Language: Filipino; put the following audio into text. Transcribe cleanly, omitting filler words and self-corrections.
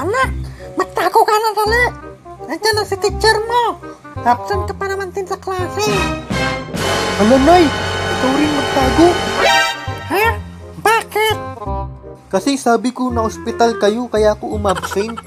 Anak, mataku kanan tali. Nandiyan ang si teacher mo. Absent ka pa naman din sa klase. Ala, Nay, ikaw rin magtago. Ha? Bakit? Kasi sabi ko na ospital kayo kaya ako umabsent.